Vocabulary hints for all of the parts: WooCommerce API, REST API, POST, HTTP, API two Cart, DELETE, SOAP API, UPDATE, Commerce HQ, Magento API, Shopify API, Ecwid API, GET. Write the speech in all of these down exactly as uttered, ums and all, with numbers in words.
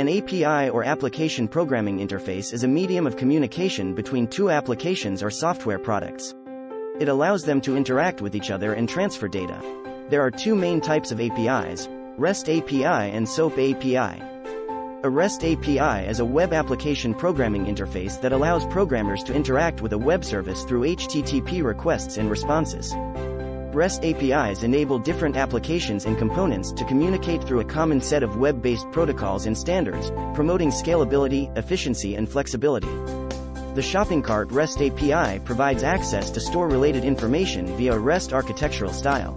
An A P I or application programming interface is a medium of communication between two applications or software products. It allows them to interact with each other and transfer data. There are two main types of A P Is, REST A P I and SOAP A P I. A REST A P I is a web application programming interface that allows programmers to interact with a web service through H T T P requests and responses. REST A P Is enable different applications and components to communicate through a common set of web-based protocols and standards, promoting scalability, efficiency, and flexibility. The shopping cart REST A P I provides access to store-related information via a REST architectural style.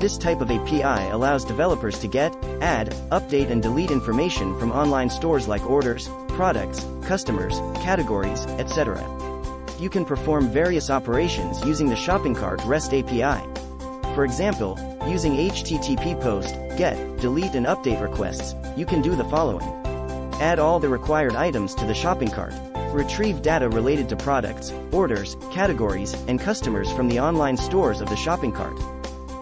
This type of A P I allows developers to get, add, update, and delete information from online stores like orders, products, customers, categories, et cetera. You can perform various operations using the shopping cart REST A P I. For example, using H T T P POST, GET, DELETE and UPDATE requests, you can do the following. Add all the required items to the shopping cart. Retrieve data related to products, orders, categories, and customers from the online stores of the shopping cart.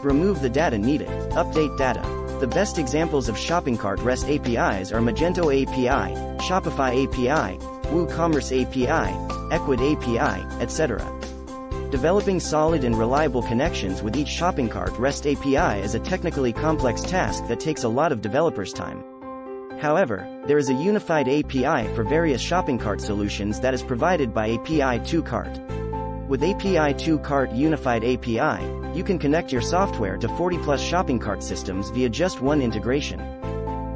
Remove the data needed. Update data. The best examples of shopping cart REST A P Is are Magento A P I, Shopify A P I, WooCommerce A P I, Ecwid A P I, et cetera. Developing solid and reliable connections with each shopping cart REST A P I is a technically complex task that takes a lot of developers' time. However, there is a unified A P I for various shopping cart solutions that is provided by A P I two Cart. With A P I two Cart Unified A P I, you can connect your software to forty plus shopping cart systems via just one integration.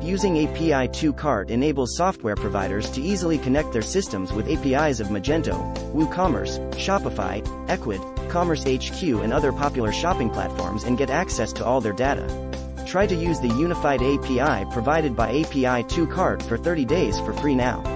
Using A P I two Cart enables software providers to easily connect their systems with A P Is of Magento, WooCommerce, Shopify, Ecwid, Commerce H Q and other popular shopping platforms and get access to all their data. Try to use the unified A P I provided by A P I two Cart for thirty days for free now.